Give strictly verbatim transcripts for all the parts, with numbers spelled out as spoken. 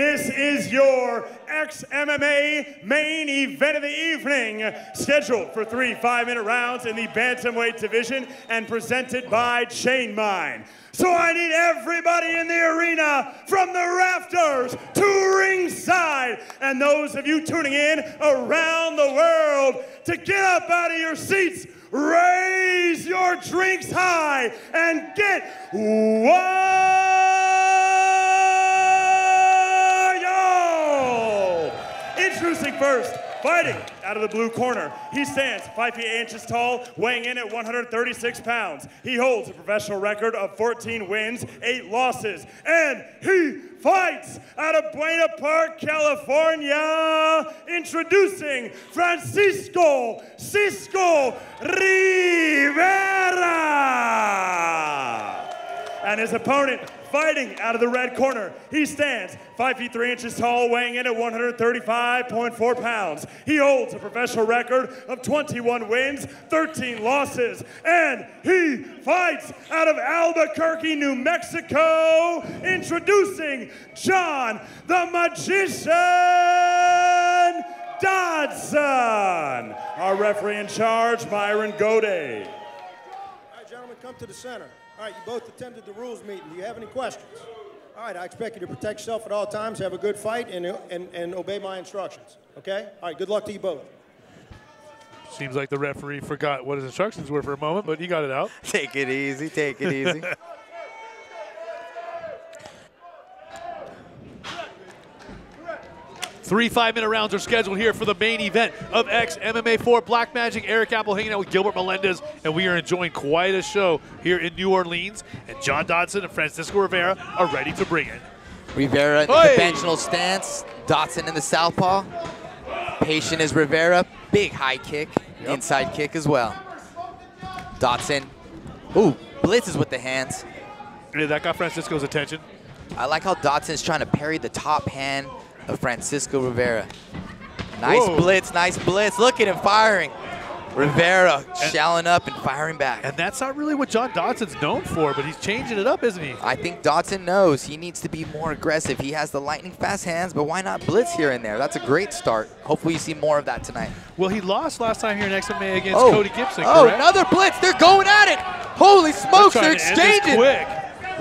this is your X M M A main event of the evening, scheduled for three five-minute rounds in the bantamweight division and presented by Chain Mine. So I need everybody in the arena, from the rafters to ringside, and those of you tuning in around the world, to get up out of your seats, raise your drinks high, and get wild! Introducing first, fighting out of the blue corner, he stands five feet eight inches tall, weighing in at one hundred thirty-six pounds. He holds a professional record of fourteen wins, eight losses, and he fights out of Buena Park, California. Introducing Francisco Cisco Rivera. And his opponent, fighting out of the red corner, he stands five feet three inches tall, weighing in at one hundred thirty-five point four pounds. He holds a professional record of twenty-one wins, thirteen losses, and he fights out of Albuquerque, New Mexico. Introducing John the Magician Dodson. Our referee in charge, Byron Godet. All right, gentlemen, come to the center. All right, you both attended the rules meeting. Do you have any questions? All right, I expect you to protect yourself at all times, have a good fight, and, and, and obey my instructions, okay? All right, good luck to you both. Seems like the referee forgot what his instructions were for a moment, but he got it out. Take it easy, take it easy. Three five-minute rounds are scheduled here for the main event of X M M A four. Black Magic, Eric Apple hanging out with Gilbert Melendez, and we are enjoying quite a show here in New Orleans. And John Dodson and Francisco Rivera are ready to bring it. Rivera in the conventional stance, Dodson in the southpaw. Patient is Rivera, big high kick, yep. Inside kick as well. Dodson, ooh, blitzes with the hands. Yeah, that got Francisco's attention. I like how Dodson's trying to parry the top hand of Francisco Rivera. Nice Whoa. blitz, nice blitz. Look at him firing. Rivera shelling up and firing back. And that's not really what John Dodson's known for, but he's changing it up, isn't he? I think Dodson knows he needs to be more aggressive. He has the lightning fast hands, but why not blitz here and there? That's a great start. Hopefully you see more of that tonight. Well, he lost last time here in X M M A against oh. Cody Gibson, Oh, correct? Another blitz. They're going at it. Holy smokes, they're, they're exchanging. Quick.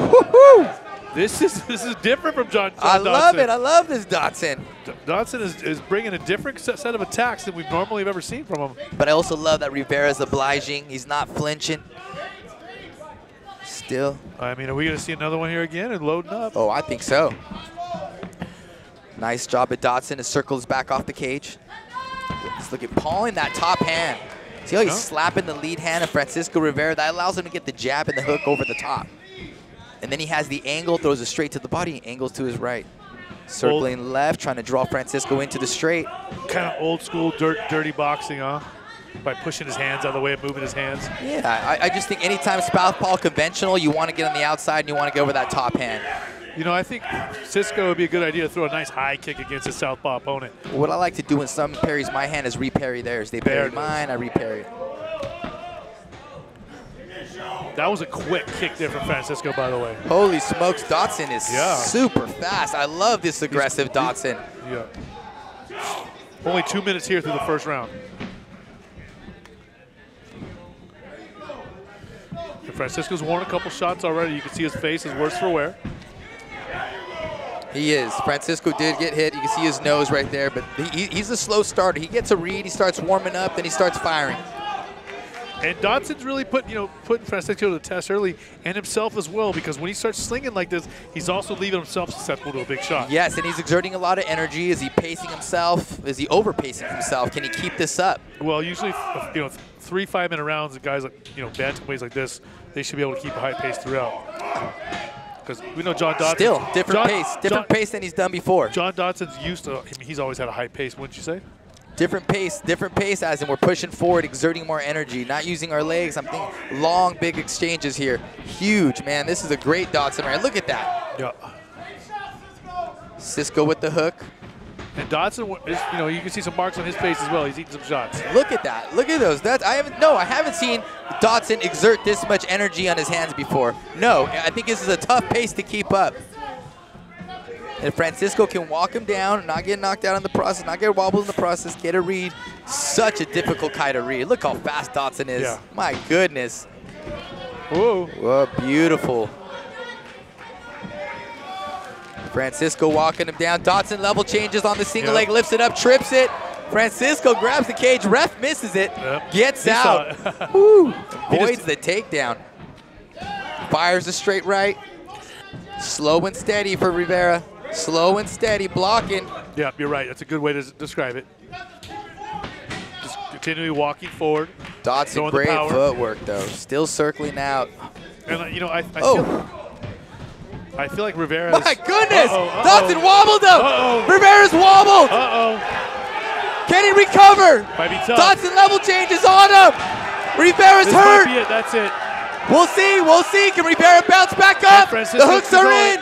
Woo-hoo. This is this is different from John, John I Dodson. I love it. I love this Dodson. D Dodson is, is bringing a different set of attacks than we've normally ever seen from him. But I also love that Rivera's obliging. He's not flinching. Still. I mean, are we going to see another one here again and loading up? Oh, I think so. Nice job at Dodson. His circles back off the cage. Let's look at pawing that top hand. See how he's huh? slapping the lead hand of Francisco Rivera. That allows him to get the jab and the hook over the top. And then he has the angle, throws it straight to the body, angles to his right. Circling old. left, trying to draw Francisco into the straight. Kind of old school, dirt, dirty boxing, huh? By pushing his hands out of the way of moving his hands. Yeah, I, I just think anytime southpaw conventional, you want to get on the outside and you want to go over that top hand. You know, I think Cisco would be a good idea to throw a nice high kick against his southpaw opponent. What I like to do when someone parries my hand is re-parry theirs. They parry mine, I re-parry it. That was a quick kick there from Francisco, by the way. Holy smokes, Dodson is yeah. super fast. I love this aggressive He's, Dodson. Yeah. Only two minutes here through the first round. And Francisco's worn a couple shots already. You can see his face is worse for wear. He is. Francisco did get hit. You can see his nose right there, but he, he's a slow starter. He gets a read, he starts warming up, then he starts firing. And Dodson's really put, you know, putting Francisco to the test early, and himself as well, because when he starts slinging like this, he's also leaving himself susceptible to a big shot. Yes, and he's exerting a lot of energy. Is he pacing himself? Is he over-pacing himself? Can he keep this up? Well, usually, you know, three five-minute rounds, and guys like, you know, bantamweights like this, they should be able to keep a high pace throughout. Because we know John Dodson. Still, different John, pace, different John, pace than he's done before. John Dodson's used to, he's always had a high pace, wouldn't you say? Different pace, different pace as in we're pushing forward, exerting more energy, not using our legs. I'm thinking long, big exchanges here. Huge, man. This is a great Dodson, man. Look at that. Yeah. Cisco with the hook. And Dodson, is, you know, you can see some marks on his face as well. He's eating some shots. Look at that. Look at those. That's, I haven't, no, I haven't seen Dodson exert this much energy on his hands before. No, I think this is a tough pace to keep up. And if Francisco can walk him down, not get knocked out in the process, not get wobbled in the process, get a read. Such a difficult guy to read. Look how fast Dodson is. Yeah. My goodness. Whoa. Whoa, beautiful. Francisco walking him down. Dodson level changes on the single yep. leg, lifts it up, trips it. Francisco grabs the cage. Ref misses it. Yep. Gets he out. It. Woo. Avoids the takedown. Fires a straight right. Slow and steady for Rivera. Slow and steady, blocking. Yeah, you're right. That's a good way to describe it. Just continually walking forward. Dodson, great footwork, though. Still circling out. And, you know, I, I oh. feel... I feel like Rivera's... My goodness! Uh-oh, uh-oh. Dodson wobbled him! Uh-oh. Rivera's wobbled! Uh-oh. Can he recover? Might be tough. Dodson level changes on him! Rivera's this hurt! Might be it. That's it. We'll see, we'll see. Can Rivera bounce back up? The hooks are in!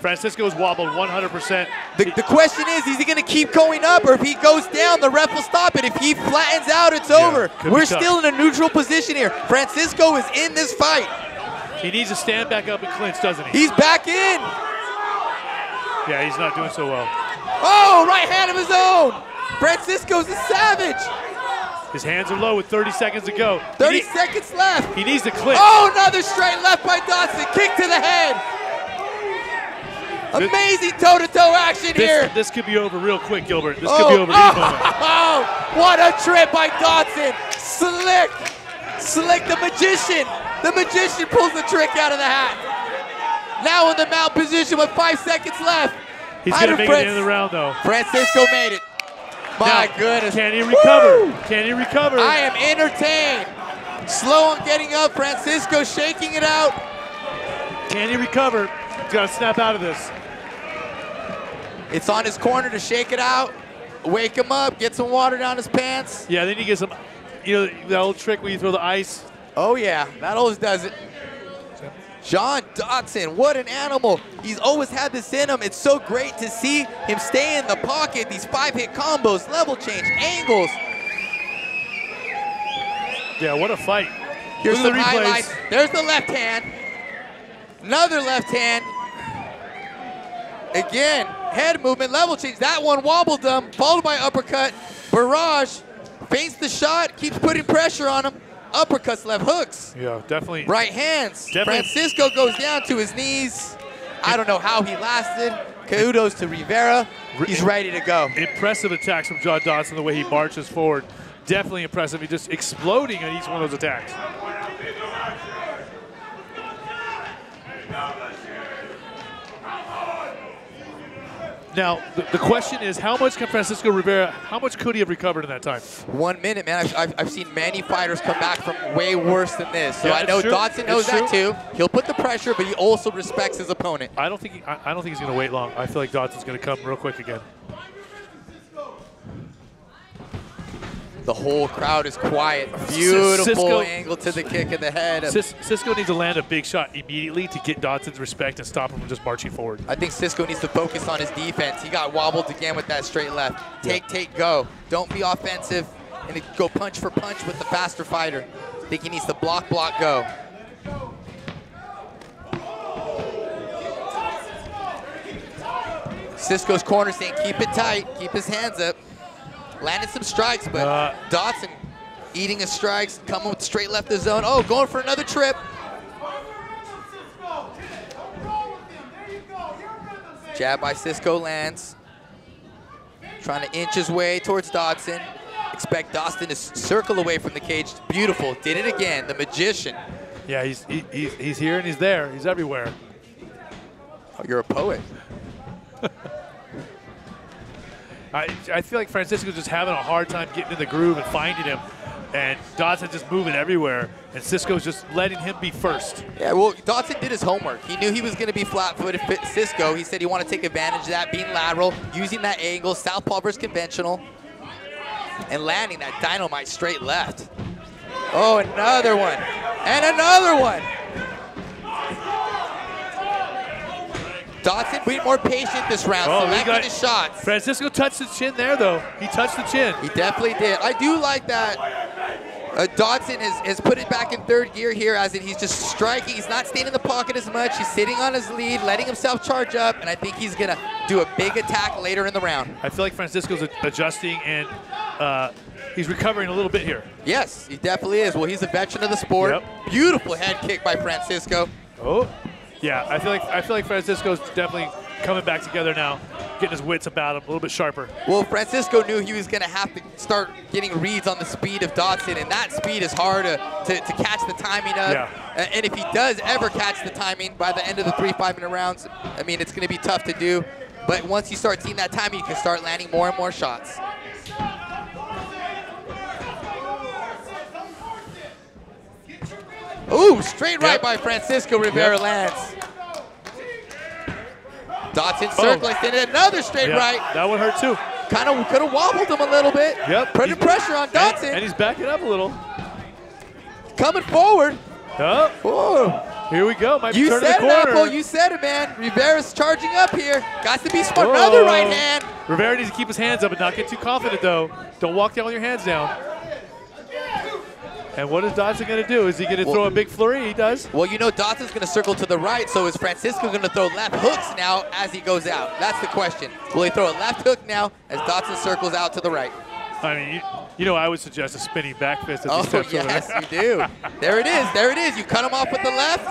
Francisco's wobbled one hundred percent. The, the question is, is he going to keep going up, or if he goes down, the ref will stop it. If he flattens out, it's yeah, over. We're still in a neutral position here. Francisco is in this fight. He needs to stand back up and clinch, doesn't he? He's back in. Yeah, he's not doing so well. Oh, right hand of his own. Francisco's a savage. His hands are low with thirty seconds to go. thirty seconds left. He needs to clinch. Oh, another straight left by Dodson. Kick to the head. Amazing toe-to-toe action this, here. This could be over real quick, Gilbert. This oh, could be over. Oh, oh, what a trip by Dodson. Slick. Slick the magician. The magician pulls the trick out of the hat. Now in the mount position with five seconds left. He's going to make Fran it in the, the round, though. Francisco made it. My now, goodness. Can he recover? Woo! Can he recover? I am entertained. Slow on getting up. Francisco shaking it out. Can he recover? He's got to snap out of this. It's on his corner to shake it out. Wake him up. Get some water down his pants. Yeah, then you get some, you know, the old trick where you throw the ice. Oh, yeah, that always does it. John Dodson, what an animal. He's always had this in him. It's so great to see him stay in the pocket. These five-hit combos, level change, angles. Yeah, what a fight. Here's some highlights. There's the left hand. Another left hand. Again, head movement, level change. That one wobbled him, followed by uppercut. Barrage faints the shot, keeps putting pressure on him. Uppercuts, left hooks. Yeah, definitely. Right hands. Definitely. Francisco goes down to his knees. I don't know how he lasted. Kudos to Rivera. He's ready to go. Impressive attacks from John Dodson, the way he marches forward. Definitely impressive. He's just exploding on each one of those attacks. Now, the, the question is, how much can Francisco Rivera, how much could he have recovered in that time? One minute, man. I've, I've, I've seen many fighters come back from way worse than this. So yeah, I know true. Dodson knows that too. He'll put the pressure, but he also respects his opponent. I don't think he, I, I don't think he's going to wait long. I feel like Dodson's going to come real quick again. The whole crowd is quiet. Beautiful Cisco, angle to the kick in the head. Cisco needs to land a big shot immediately to get Dodson's respect and stop him from just marching forward. I think Cisco needs to focus on his defense. He got wobbled again with that straight left. Take, yeah. take, go. Don't be offensive and go punch for punch with the faster fighter. I think he needs to block, block, go. Cisco's corner saying keep it tight, keep his hands up. Landed some strikes, but uh, Dodson eating his strikes, coming with straight left of the zone. Oh, going for another trip. Jab by Cisco lands. Trying to inch his way towards Dodson. Expect Dodson to circle away from the cage. Beautiful, did it again, the magician. Yeah, he's, he, he's, he's here and he's there, he's everywhere. Oh, you're a poet. I, I feel like Francisco's just having a hard time getting in the groove and finding him. And Dodson just moving everywhere. And Cisco's just letting him be first. Yeah, well, Dodson did his homework. He knew he was going to be flat-footed. Cisco, he said he wanted to take advantage of that, being lateral, using that angle, southpaw versus conventional, and landing that dynamite straight left. Oh, another one. And another one. Dodson being more patient this round, oh, selecting his shots. Francisco touched the chin there, though. He touched the chin. He definitely did. I do like that Uh, Dodson has, has put it back in third gear here, as in he's just striking. He's not staying in the pocket as much. He's sitting on his lead, letting himself charge up, and I think he's going to do a big attack later in the round. I feel like Francisco's adjusting, and uh, he's recovering a little bit here. Yes, he definitely is. Well, he's a veteran of the sport. Yep. Beautiful head kick by Francisco. Oh, yeah. I feel like, I feel like Francisco's definitely coming back together now, getting his wits about him, a little bit sharper. Well, Francisco knew he was going to have to start getting reads on the speed of Dodson, and that speed is hard to, to, to catch the timing of. Yeah. And if he does ever catch the timing by the end of the three five-minute rounds, I mean, it's going to be tough to do. But once you start seeing that timing, you can start landing more and more shots. Ooh, straight right yep. by Francisco Rivera yep. lands. Dodson circling, oh. in another straight yep. right. That one hurt too. Kind of could have wobbled him a little bit. Yep. Putting pressure on Dodson. And, and he's backing up a little. Coming forward. Yep. Oh. Here we go. Might you be turning said the corner. It, Apple. You said it, man. Rivera's charging up here. Got to be smart. Whoa. Another right hand. Rivera needs to keep his hands up and not get too confident, though. Don't walk down with your hands down. And what is Dodson going to do? Is he going to well, throw a big flurry? He does. Well, you know Dodson's going to circle to the right, so is Francisco going to throw left hooks now as he goes out? That's the question. Will he throw a left hook now as Dodson circles out to the right? I mean, you, you know I would suggest a spinning back fist. At oh, the yes, you do. There it is. There it is. You cut him off with the left,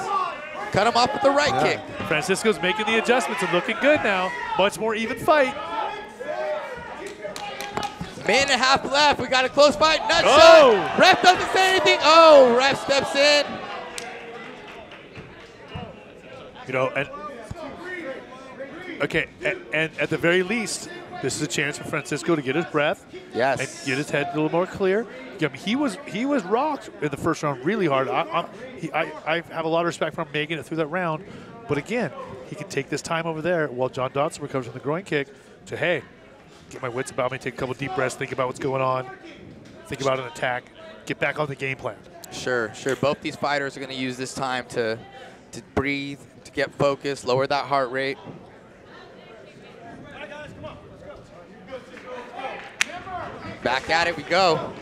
cut him off with the right yeah. kick. Francisco's making the adjustments and looking good now. Much more even fight. Minute and a half left. We got a close fight. Nut oh. shot. Ref doesn't say anything. Oh, ref steps in. You know, and okay, and, and at the very least, this is a chance for Francisco to get his breath. Yes. And get his head a little more clear. I mean, he was he was rocked in the first round really hard. I I'm, he, I, I have a lot of respect for him making it through that round, but again, he can take this time over there while John Dodson recovers from the groin kick to hey. Get my wits about me, take a couple deep breaths, think about what's going on, think about an attack, get back on the game plan. Sure, sure. Both these fighters are going to use this time to, to breathe, to get focused, lower that heart rate. Back at it we go.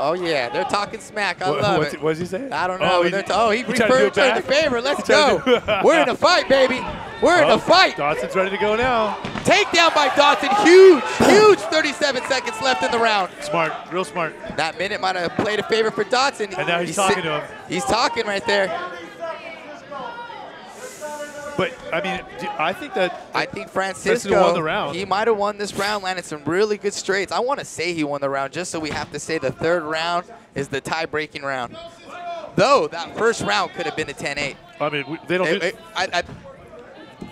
Oh, yeah, they're talking smack. I what, love what's it. What did he say? I don't know. Oh, he, oh, he, he referred to the favor. Let's go. We're in a fight, baby. We're well, in a fight. Dodson's ready to go now. Takedown by Dodson. Huge, huge thirty-seven seconds left in the round. Smart, real smart. That minute might have played a favor for Dodson. And now he's, he's talking to him. He's talking right there. But, I mean, I think that I think Francisco, Francisco won the round. He might have won this round, landed some really good straights. I want to say he won the round just so we have to say the third round is the tie-breaking round. Though, that first round could have been a ten eight. I mean, they don't it, do it, I, I,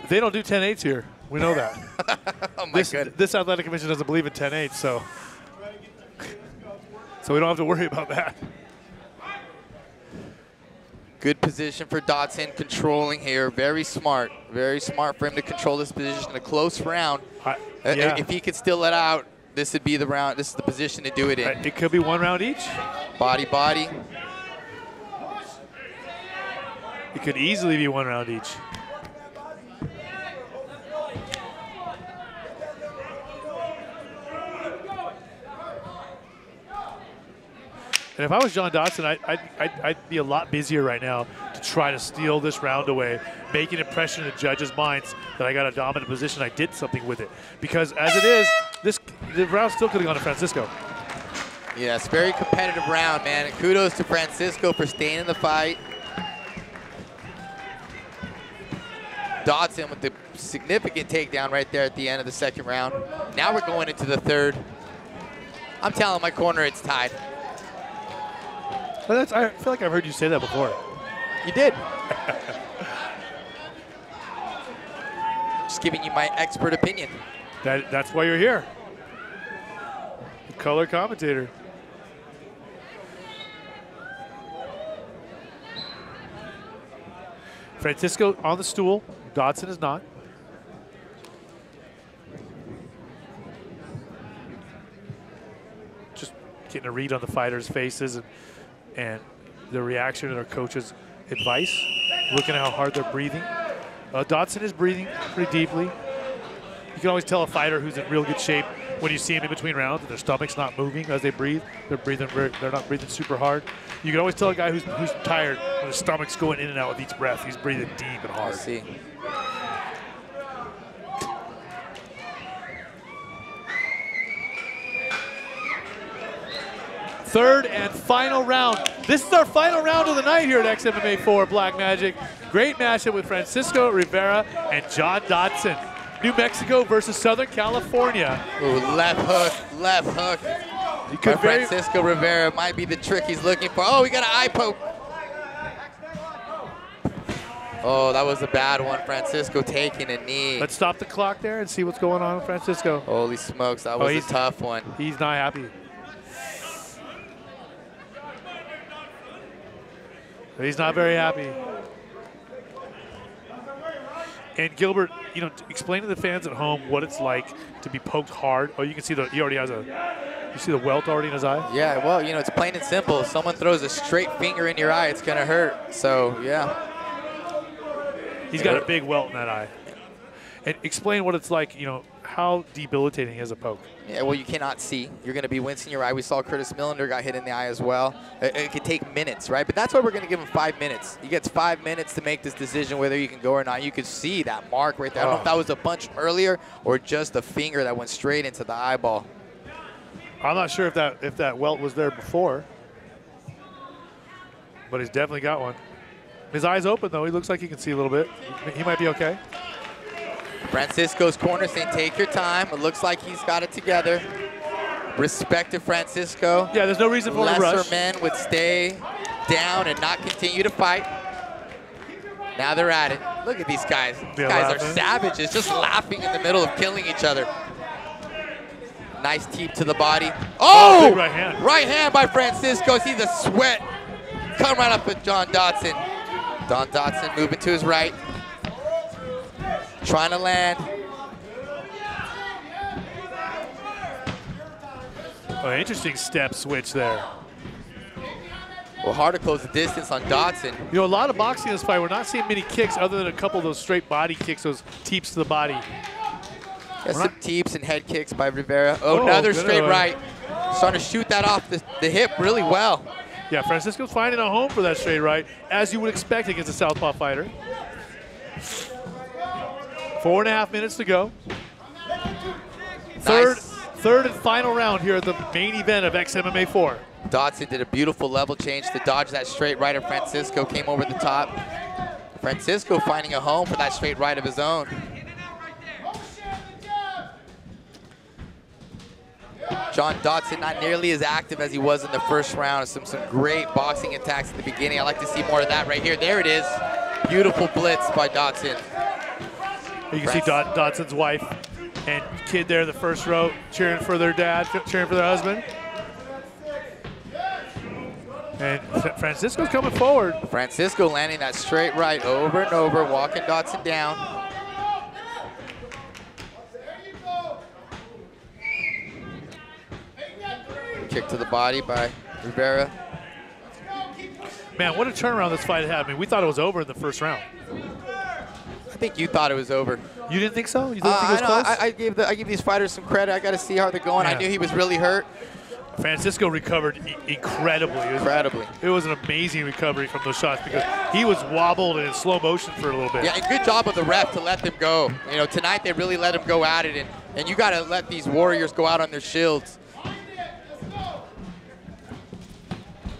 They don't do ten eights here. We know that. Oh, my this, goodness. This athletic commission doesn't believe in ten eights, so, so we don't have to worry about that. Good position for Dodson, controlling here. Very smart, very smart for him to control this position in a close round. I, yeah. If he could still let out, this would be the round. This is the position to do it in. It could be one round each. Body, body. It could easily be one round each. And if I was John Dodson, I'd, I'd, I'd be a lot busier right now to try to steal this round away, make an impression in the judges' minds that I got a dominant position, I did something with it. Because as it is, this the round still could have gone to Francisco. Yes, very competitive round, man. And kudos to Francisco for staying in the fight. Dodson with the significant takedown right there at the end of the second round. Now we're going into the third. I'm telling my corner it's tied. Well, that's, I feel like I've heard you say that before. You did. Just giving you my expert opinion. That, that's why you're here. The color commentator. Francisco on the stool. Dodson is not. Just getting a read on the fighters' faces and and the reaction to our coach's advice, looking at how hard they're breathing. Uh, Dodson is breathing pretty deeply. You can always tell a fighter who's in real good shape when you see him in between rounds, their stomach's not moving as they breathe. They're breathing, they're not breathing super hard. You can always tell a guy who's, who's tired when his stomach's going in and out with each breath. He's breathing deep and hard. I see. Third and final round. This is our final round of the night here at X M M A four Black Magic. Great matchup with Francisco Rivera and John Dodson. New Mexico versus Southern California. Ooh, left hook, left hook. You could very... Francisco Rivera might be the trick he's looking for. Oh, he got an eye poke. Oh, that was a bad one. Francisco taking a knee. Let's stop the clock there and see what's going on with Francisco. Holy smokes, that was oh, a tough one. He's not happy. He's not very happy. And Gilbert, you know, explain to the fans at home what it's like to be poked hard. Oh, you can see the, he already has a, you see the welt already in his eye? Yeah, well, you know, it's plain and simple. If someone throws a straight finger in your eye, it's gonna hurt, so yeah. He's got a big welt in that eye. And explain what it's like, you know, how debilitating is a poke? Yeah, well, you cannot see. You're going to be wincing your eye. We saw Curtis Millender got hit in the eye as well. It, it could take minutes, right? But that's why we're going to give him five minutes. He gets five minutes to make this decision whether you can go or not. You could see that mark right there. Oh. I don't know if that was a punch earlier or just a finger that went straight into the eyeball. I'm not sure if that, if that welt was there before, but he's definitely got one. His eye's open, though. He looks like he can see a little bit. He might be okay. Francisco's corner saying, take your time. It looks like he's got it together. Respect to Francisco. Yeah, there's no reason for him to rush. Lesser men would stay down and not continue to fight. Now they're at it. Look at these guys. These they're guys laughing. Are savages, just laughing in the middle of killing each other. Nice teep to the body. Oh! Oh, right hand. Right hand by Francisco. See the sweat come right up with John Dodson. Don Dodson moving to his right. Trying to land. Oh, interesting step switch there. Well, hard to close the distance on Dodson. You know, a lot of boxing in this fight, we're not seeing many kicks other than a couple of those straight body kicks, those teeps to the body. That's some teeps and head kicks by Rivera. Oh, oh another straight one. Right. Starting to shoot that off the, the hip really well. Yeah, Francisco's finding a home for that straight right, as you would expect against a southpaw fighter. Four and a half minutes to go. Third, nice. third and final round here at the main event of X M M A four. Dodson did a beautiful level change to dodge that straight right of Francisco, came over the top. Francisco finding a home for that straight right of his own. John Dodson not nearly as active as he was in the first round. Some, some great boxing attacks at the beginning. I'd like to see more of that right here. There it is. Beautiful blitz by Dodson. You can see Dod Dodson's wife and kid there in the first row cheering for their dad, cheering for their husband. And Francisco's coming forward. Francisco landing that straight right over and over, walking Dodson down. Kick to the body by Rivera. Man, what a turnaround this fight had. I mean, we thought it was over in the first round. I think you thought it was over. You didn't think so? You didn't uh, think it was I, close? I, I, gave the, I gave these fighters some credit. I got to see how they're going. Yeah. I knew he was really hurt. Francisco recovered I incredibly. It was, incredibly. It was an amazing recovery from those shots because he was wobbled and in slow motion for a little bit. Yeah, and good job of the ref to let them go. You know, tonight they really let them go at it, and, and you got to let these warriors go out on their shields.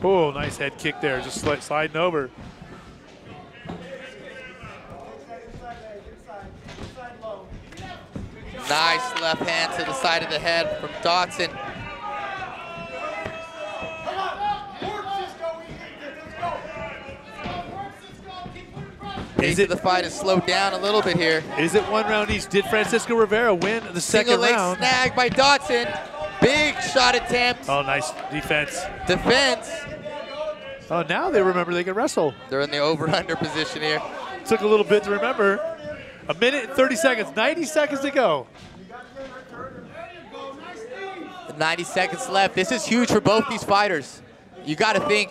Oh, nice head kick there, just sli sliding over. Nice left hand to the side of the head from Dodson. Is it the fight has slowed down a little bit here? Is it one round each? Did Francisco Rivera win the second round? Single leg snag by Dodson. Big shot attempt. Oh, nice defense. Defense. Oh, now they remember they can wrestle. They're in the over-under position here. Took a little bit to remember. A minute and thirty seconds, ninety seconds to go. ninety seconds left. This is huge for both these fighters. You got to think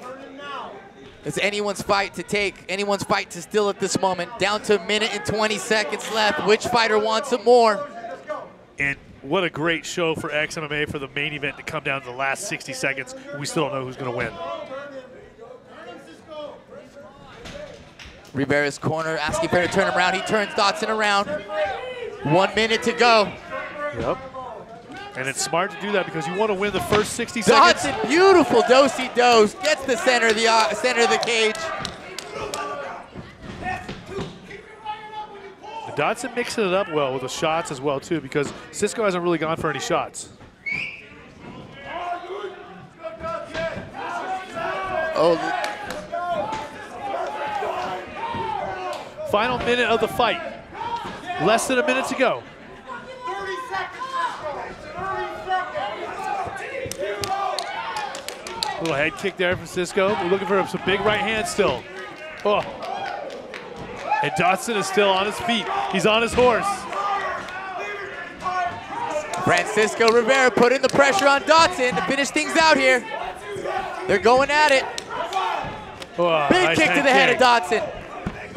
it's anyone's fight to take, anyone's fight to steal at this moment. Down to a minute and twenty seconds left. Which fighter wants it more? And what a great show for X M M A for the main event to come down to the last sixty seconds. We still don't know who's going to win. Rivera's corner, asking Fair to turn him around. He turns Dodson around. One minute to go. Yep. And it's smart to do that because you want to win the first sixty Dodson, seconds. Dodson, beautiful do-si-dos, gets the center of the uh, center of the cage. And Dodson mixing it up well with the shots as well too, because Cisco hasn't really gone for any shots. Oh. Final minute of the fight. Less than a minute to go. Little head kick there from Cisco. We're looking for some big right hand still. Oh. And Dodson is still on his feet. He's on his horse. Francisco Rivera putting the pressure on Dodson to finish things out here. They're going at it. Oh, big nice kick to the head kick. of Dodson.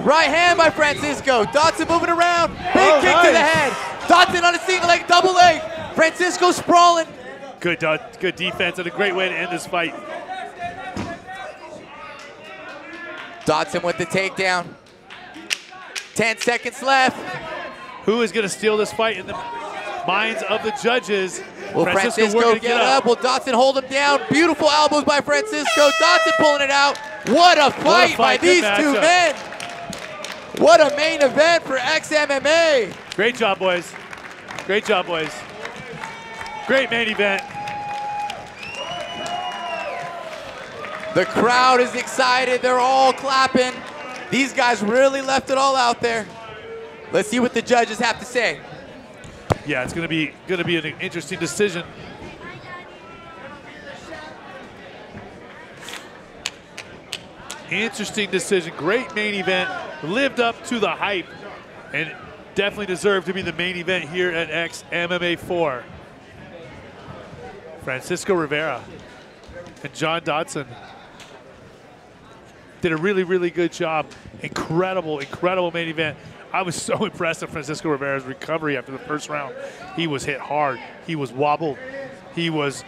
Right hand by Francisco. Dodson moving around. Big oh, kick nice. to the head. Dodson on a single leg, double leg. Francisco sprawling. Good, uh, good defense and a great way to end this fight. Dodson with the takedown. Ten seconds left. Who is going to steal this fight in the minds of the judges? Will Francisco, Francisco get, get up? up? Will Dodson hold him down? Beautiful elbows by Francisco. Dodson pulling it out. What a fight, what a fight by these two up. men. What a main event for X M M A. Great job, boys. Great job, boys. Great main event. The crowd is excited. They're all clapping. These guys really left it all out there. Let's see what the judges have to say. Yeah, it's gonna be gonna be an interesting decision. Interesting decision. Great main event. Lived up to the hype and definitely deserved to be the main event here at X M M A four. Francisco Rivera and John Dodson did a really, really good job. Incredible, incredible main event. I was so impressed with Francisco Rivera's recovery after the first round. He was hit hard. He was wobbled. He was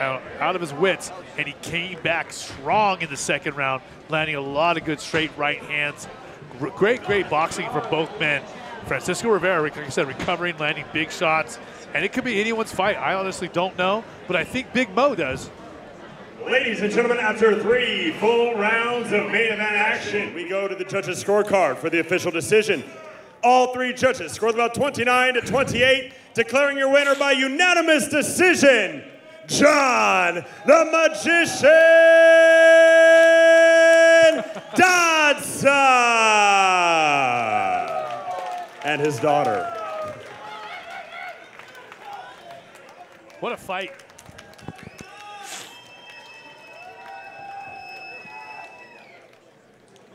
out of his wits, and he came back strong in the second round, landing a lot of good straight right hands. Great, great boxing for both men. Francisco Rivera, like I said, recovering, landing big shots, and it could be anyone's fight. I honestly don't know, but I think Big Mo does. Ladies and gentlemen, after three full rounds of main event action, we go to the judges' scorecard for the official decision. All three judges scored about twenty-nine to twenty-eight, declaring your winner by unanimous decision, John the Magician Dodson and his daughter. What a fight.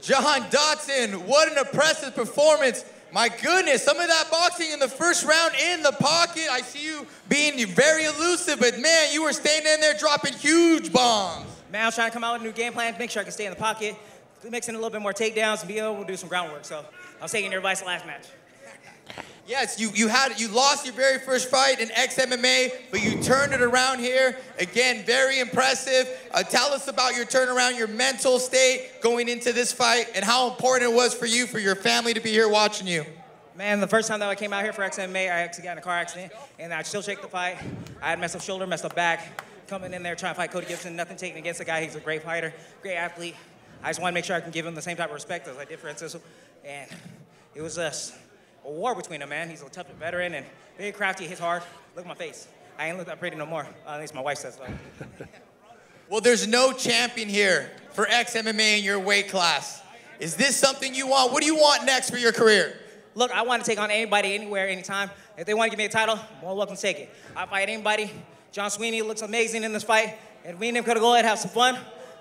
John Dodson, what an impressive performance. My goodness, some of that boxing in the first round in the pocket. I see you being very elusive, but man, you were standing in there dropping huge bombs. Man, I was trying to come out with a new game plan, make sure I can stay in the pocket, mix in a little bit more takedowns, and be able to do some groundwork. So I was taking your advice the last match. Yes, you, you, had, you lost your very first fight in X M M A, but you turned it around here. Again, very impressive. Uh, tell us about your turnaround, your mental state going into this fight, and how important it was for you, for your family to be here watching you. Man, the first time that I came out here for X M M A, I actually got in a car accident, and I still shake the fight. I had messed up shoulder, messed up back. Coming in there, trying to fight Cody Gibson, nothing taken against the guy. He's a great fighter, great athlete. I just want to make sure I can give him the same type of respect as I did for Francisco, and it was us. A war between them, man. He's a tough veteran and very crafty, hits hard. Look at my face. I ain't look that pretty no more. Uh, at least my wife says that. Well, there's no champion here for X M M A in your weight class. Is this something you want? What do you want next for your career? Look, I want to take on anybody, anywhere, anytime. If they want to give me a title, I'm more welcome to take it. I fight anybody. John Sweeney looks amazing in this fight. And me and him could go ahead and have some fun.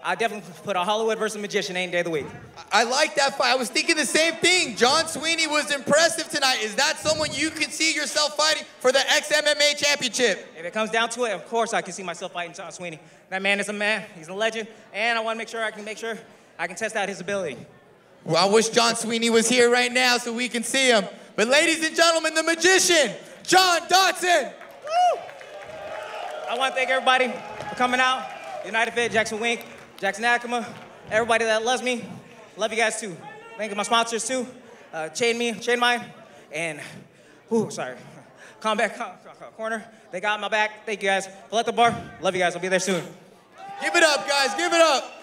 I definitely put a Hollywood versus Magician any day of the week. I like that fight. I was thinking the same thing. John Sweeney was impressive tonight. Is that someone you can see yourself fighting for the X M M A championship? If it comes down to it, of course I can see myself fighting John Sweeney. That man is a man. He's a legend. And I want to make sure I can make sure I can test out his ability. Well, I wish John Sweeney was here right now so we can see him. But ladies and gentlemen, the Magician, John Dodson. Woo! I want to thank everybody for coming out. United Fit, Jackson Wink, Jackson Akima, everybody that loves me. Love you guys too. Thank you my sponsors too. Uh, Chain Me, Chain Mine, and whoo, sorry. Combat Corner. They got my back. Thank you guys. Collective Bar. Love you guys. I'll be there soon. Give it up, guys. Give it up.